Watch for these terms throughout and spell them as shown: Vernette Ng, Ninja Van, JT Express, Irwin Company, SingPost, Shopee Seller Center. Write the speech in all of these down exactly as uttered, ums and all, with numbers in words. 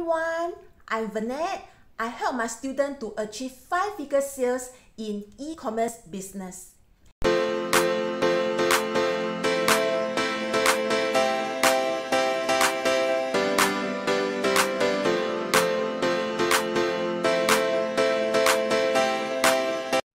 everyone, I'm Vernette. I help my students to achieve five-figure sales in e-commerce business.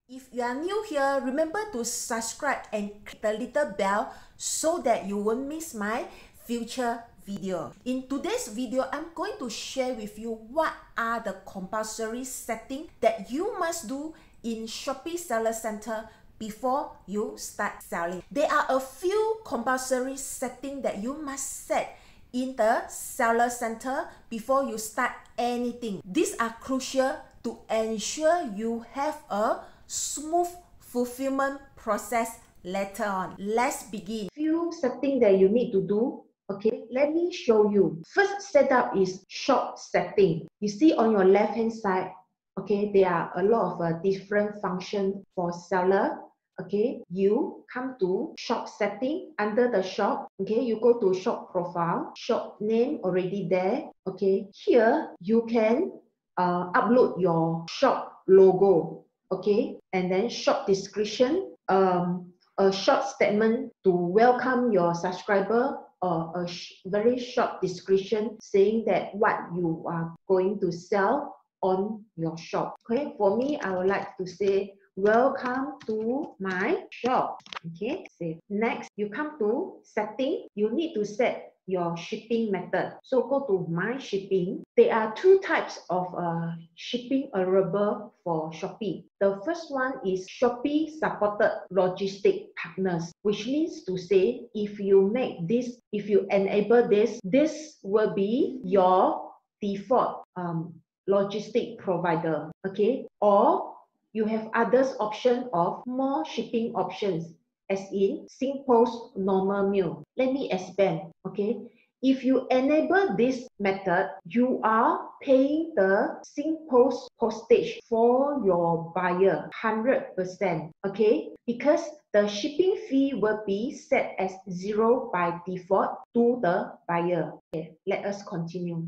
If you are new here, remember to subscribe and click the little bell so that you won't miss my future video. In today's video, I'm going to share with you what are the compulsory settings that you must do in Shopee Seller Center before you start selling. There are a few compulsory settings that you must set in the Seller Center before you start anything. These are crucial to ensure you have a smooth fulfillment process later on. Let's begin. Few settings that you need to do. Okay, let me show you. First setup is shop setting. You see on your left hand side, okay, there are a lot of uh, different functions for seller. Okay, you come to shop setting. Under the shop, okay, you go to shop profile, shop name already there. Okay, here you can uh, upload your shop logo. Okay, and then shop description, um, a short statement to welcome your subscriber, or a sh very short description saying that what you are going to sell on your shop. Okay, for me, I would like to say welcome to my shop. Okay, save. Next, you come to setting. You need to set your shipping method. So go to my shipping. There are two types of uh, shipping available for Shopee. The first one is Shopee supported logistic partners, which means to say if you make this, if you enable this, this will be your default um, logistic provider. Okay, or you have others option of more shipping options, as in SingPost normal mail. Let me expand. Okay, if you enable this method, you are paying the SingPost postage for your buyer one hundred percent. Okay, because the shipping fee will be set as zero by default to the buyer. Okay, let us continue.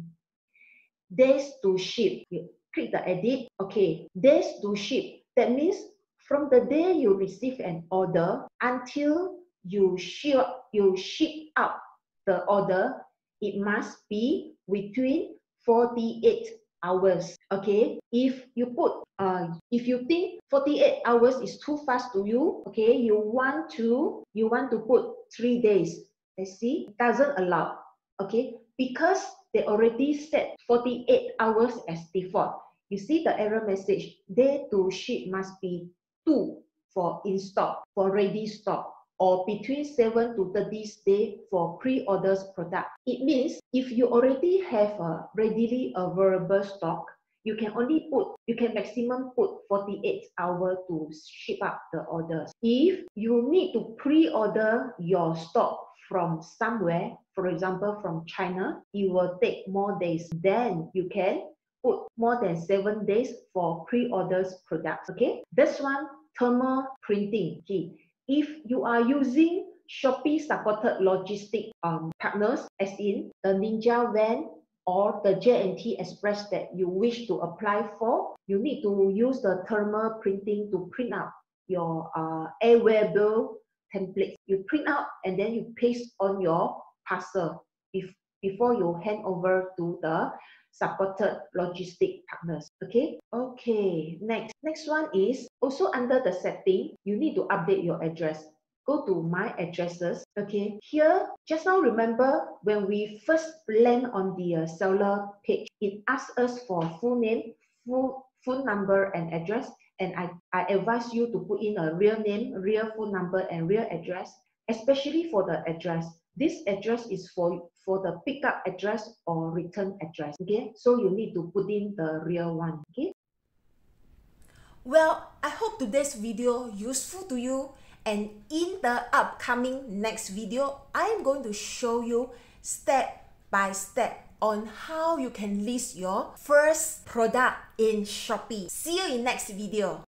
Days to ship. You click the edit. Okay, days to ship. That means from the day you receive an order until you ship, you ship out the order, it must be within forty-eight hours. Okay, if you put, uh, if you think forty-eight hours is too fast to you, okay, you want to, you want to put three days. Let's see, it doesn't allow. Okay, because they already set forty-eight hours as default. You see the error message. Day to ship must be two for in-stock, for ready stock, or between seven to thirty days for pre-orders product. It means if you already have a readily available stock, you can only put, you can maximum put forty-eight hours to ship out the orders. If you need to pre-order your stock from somewhere, for example from China, it will take more days. Then you can put more than seven days for pre-orders products. Okay, this one, thermal printing. Okay, if you are using Shopee supported logistic um, partners, as in the Ninja Van or the J T Express that you wish to apply for, you need to use the thermal printing to print out your uh, airware template. You print out and then you paste on your parcel if, before you hand over to the supported logistic partners. Okay, okay, next next one is also under the setting. You need to update your address. Go to my addresses. Okay, here, just now remember when we first land on the uh, seller page, it asks us for full name, full phone number and address, and I, I advise you to put in a real name, real phone number and real address, especially for the address. This address is for, for the pickup address or return address. Okay, so you need to put in the real one. Okay. Well, I hope today's video useful to you, and in the upcoming next video, I am going to show you step by step on how you can list your first product in Shopee. See you in next video.